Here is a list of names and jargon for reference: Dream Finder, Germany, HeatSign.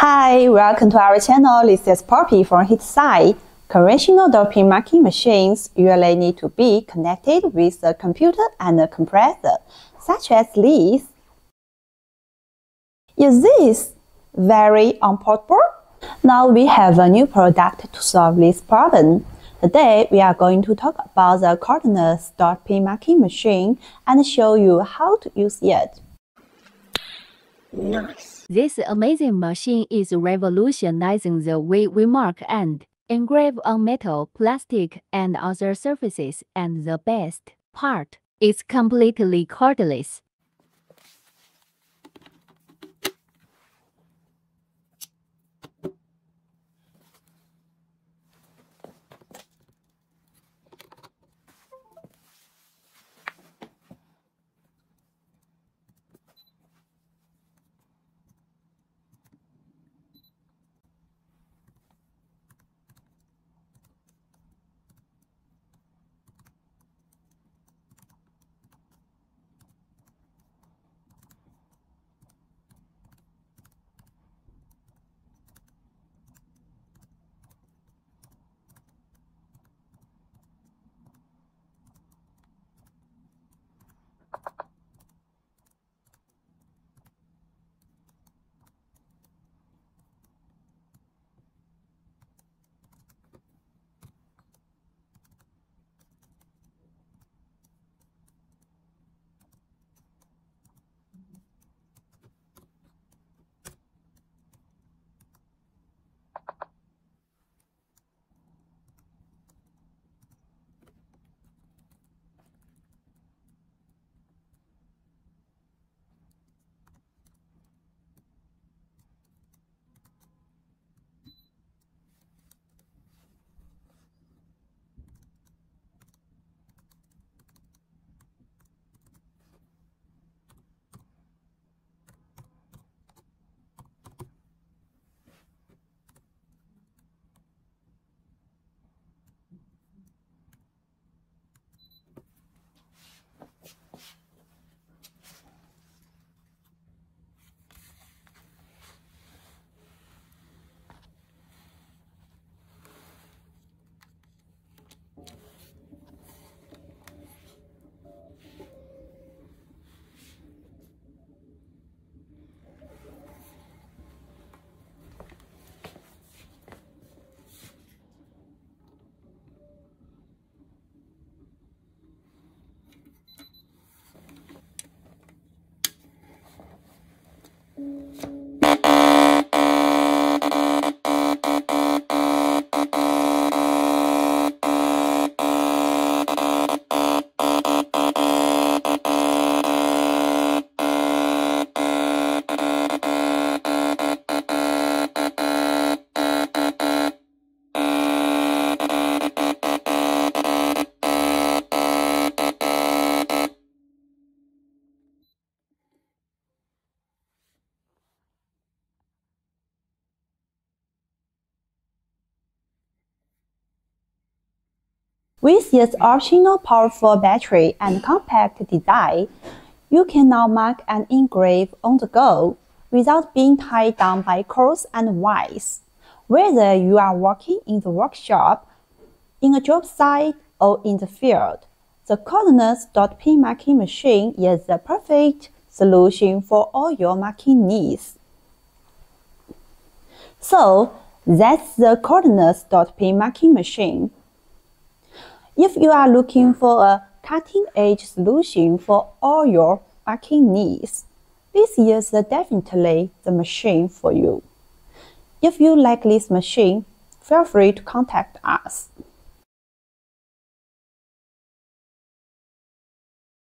Hi, welcome to our channel. This is Poppy from HeatSign. Conventional doping marking machines usually need to be connected with a computer and a compressor, such as this. Is this very unportable? Now we have a new product to solve this problem. Today we are going to talk about the Cordner's doping marking machine and show you how to use it. Nice. This amazing machine is revolutionizing the way we mark and engrave on metal, plastic, and other surfaces, and the best part, it's completely cordless. With its optional powerful battery and compact design, you can now mark and engrave on the go without being tied down by cords and wires. Whether you are working in the workshop, in a job site, or in the field, the Cordner's doping marking machine is the perfect solution for all your marking needs. So, that's the Cordner's doping marking machine. If you are looking for a cutting-edge solution for all your marking needs, this is definitely the machine for you. If you like this machine, feel free to contact us.